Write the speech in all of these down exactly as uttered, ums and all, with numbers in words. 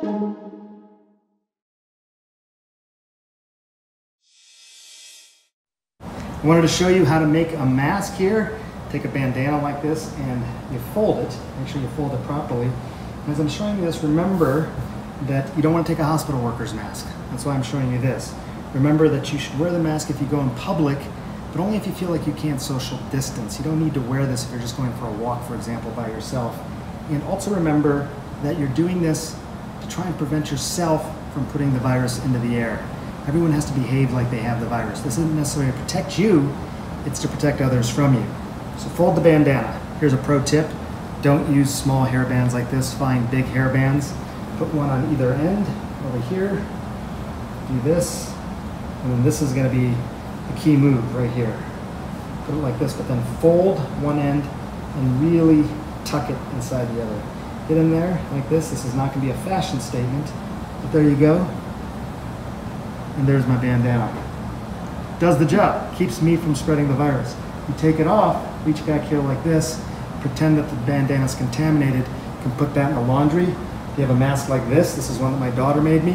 I wanted to show you how to make a mask here. Take a bandana like this and you fold it. Make sure you fold it properly. And as I'm showing you this, remember that you don't want to take a hospital worker's mask. That's why I'm showing you this. Remember that you should wear the mask if you go in public, but only if you feel like you can't social distance. You don't need to wear this if you're just going for a walk, for example, by yourself. And also remember that you're doing this to try and prevent yourself from putting the virus into the air. Everyone has to behave like they have the virus. This isn't necessarily to protect you, it's to protect others from you. So fold the bandana. Here's a pro tip. Don't use small hair bands like this. Find big hair bands. Put one on either end, over here. Do this. And then this is gonna be a key move right here. Put it like this, but then fold one end and really tuck it inside the other. Get in there like this. This is not gonna be a fashion statement, but there you go. And there's my bandana. Does the job, keeps me from spreading the virus. You take it off, reach back here like this, pretend that the bandana's contaminated, you can put that in the laundry. If you have a mask like this, this is one that my daughter made me,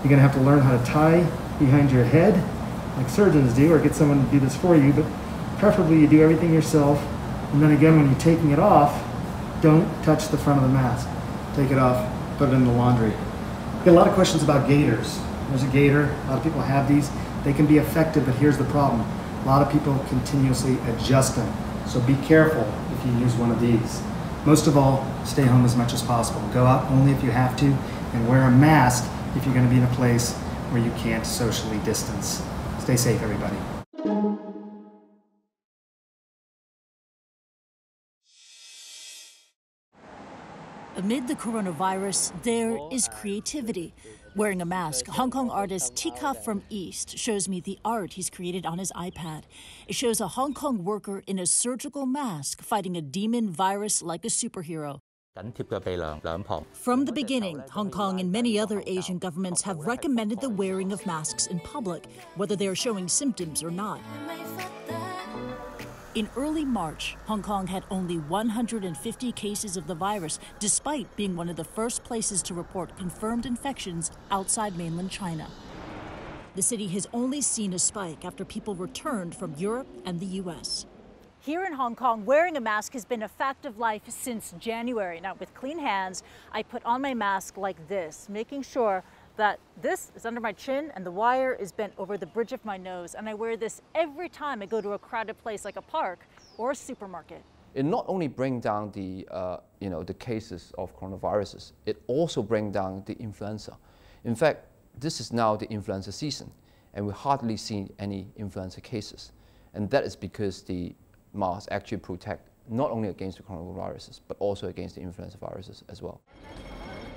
you're gonna have to learn how to tie behind your head, like surgeons do, or get someone to do this for you, but preferably you do everything yourself. And then again, when you're taking it off, don't touch the front of the mask. Take it off, put it in the laundry. I get a lot of questions about gaiters. There's a gaiter, a lot of people have these. They can be effective, but here's the problem. A lot of people continuously adjust them. So be careful if you use one of these. Most of all, stay home as much as possible. Go out only if you have to, and wear a mask if you're gonna be in a place where you can't socially distance. Stay safe, everybody. Amid the coronavirus, there is creativity. Wearing a mask, Hong Kong artist Tika from East shows me the art he's created on his iPad. It shows a Hong Kong worker in a surgical mask fighting a demon virus like a superhero. From the beginning, Hong Kong and many other Asian governments have recommended the wearing of masks in public, whether they are showing symptoms or not. In early March, Hong Kong had only one hundred fifty cases of the virus, despite being one of the first places to report confirmed infections outside mainland China. The city has only seen a spike after people returned from Europe and the U S Here in Hong Kong, wearing a mask has been a fact of life since January. Now, with clean hands, I put on my mask like this, making sure that this is under my chin and the wire is bent over the bridge of my nose. And I wear this every time I go to a crowded place like a park or a supermarket. It not only brings down the, uh, you know, the cases of coronaviruses, it also brings down the influenza. In fact, this is now the influenza season and we hardly see any influenza cases. And that is because the masks actually protect not only against the coronaviruses, but also against the influenza viruses as well.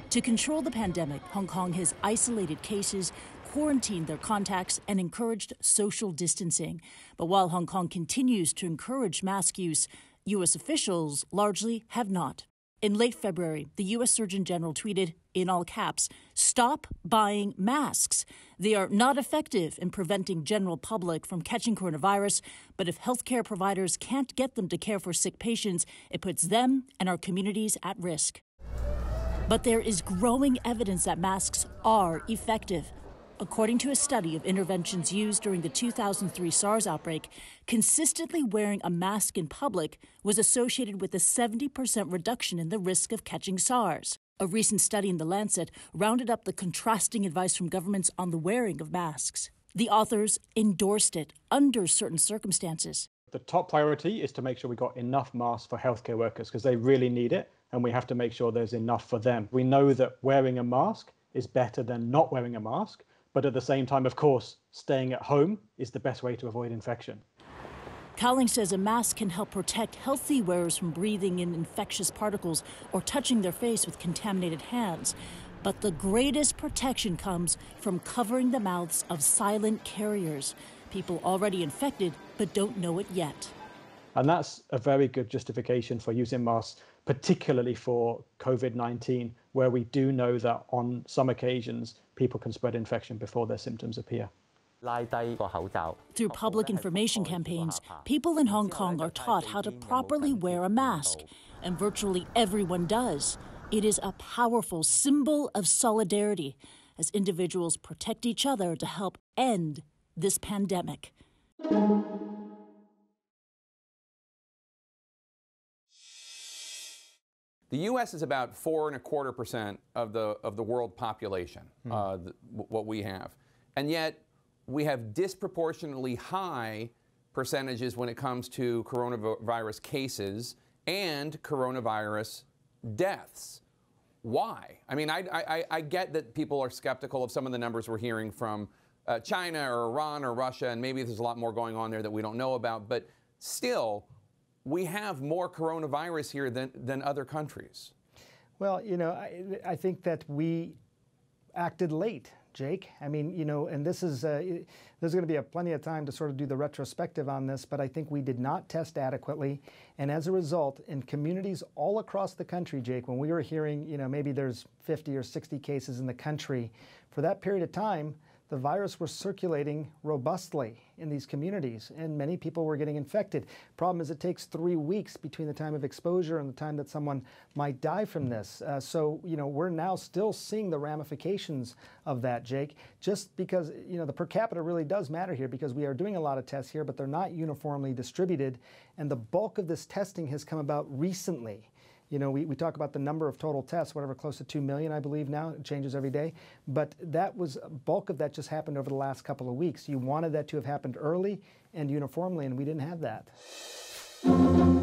To control the pandemic, Hong Kong has isolated cases, quarantined their contacts, and encouraged social distancing. But while Hong Kong continues to encourage mask use, U S officials largely have not. In late February, the U S Surgeon General tweeted, in all caps, "Stop buying masks. They are not effective in preventing general public from catching coronavirus, but if healthcare providers can't get them to care for sick patients, it puts them and our communities at risk." But there is growing evidence that masks are effective. According to a study of interventions used during the two thousand three SARS outbreak, consistently wearing a mask in public was associated with a seventy percent reduction in the risk of catching SARS. A recent study in The Lancet rounded up the contrasting advice from governments on the wearing of masks. The authors endorsed it under certain circumstances. The top priority is to make sure we got enough masks for healthcare workers because they really need it. And we have to make sure there's enough for them. We know that wearing a mask is better than not wearing a mask, but at the same time, of course, staying at home is the best way to avoid infection. Cowling says a mask can help protect healthy wearers from breathing in infectious particles or touching their face with contaminated hands. But the greatest protection comes from covering the mouths of silent carriers, people already infected but don't know it yet. And that's a very good justification for using masks, particularly for COVID nineteen, where we do know that on some occasions, people can spread infection before their symptoms appear. Through public information campaigns, people in Hong Kong are taught how to properly wear a mask, and virtually everyone does. It is a powerful symbol of solidarity as individuals protect each other to help end this pandemic. The U S is about four and a quarter percent of the of the world population, hmm. uh, the, what we have, and yet we have disproportionately high percentages when it comes to coronavirus cases and coronavirus deaths. Why? I mean, I I, I get that people are skeptical of some of the numbers we're hearing from uh, China or Iran or Russia, and maybe there's a lot more going on there that we don't know about, but still, we have more coronavirus here than, than other countries. Well, you know, I, I think that we acted late, Jake. I mean, you know, and this is, uh, there's going to be a plenty of time to sort of do the retrospective on this, but I think we did not test adequately. And as a result, in communities all across the country, Jake, when we were hearing, you know, maybe there's fifty or sixty cases in the country, for that period of time, the virus was circulating robustly in these communities, and many people were getting infected. Problem is, it takes three weeks between the time of exposure and the time that someone might die from this. Uh, so, you know, we're now still seeing the ramifications of that, Jake, just because, you know, the per capita really does matter here, because we are doing a lot of tests here, but they're not uniformly distributed. And the bulk of this testing has come about recently. You know, we, we talk about the number of total tests, whatever, close to two million, I believe now. It changes every day. But that was, bulk of that just happened over the last couple of weeks. You wanted that to have happened early and uniformly, and we didn't have that.